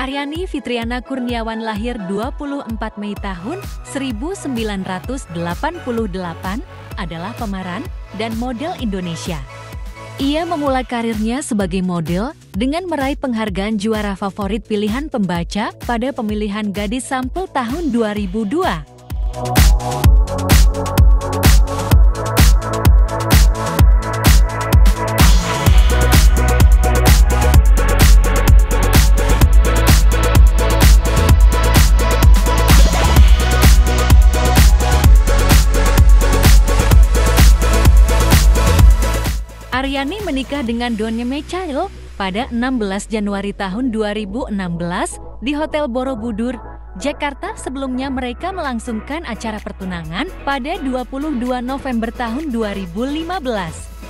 Aryani Fitriana Kurniawan lahir 24 Mei tahun 1988, adalah pemeran dan model Indonesia. Ia memulai karirnya sebagai model dengan meraih penghargaan juara favorit pilihan pembaca pada pemilihan Gadis Sampul tahun 2002. Aryani menikah dengan Donny Michael pada 16 Januari tahun 2016 di Hotel Borobudur, Jakarta. Sebelumnya mereka melangsungkan acara pertunangan pada 22 November tahun 2015.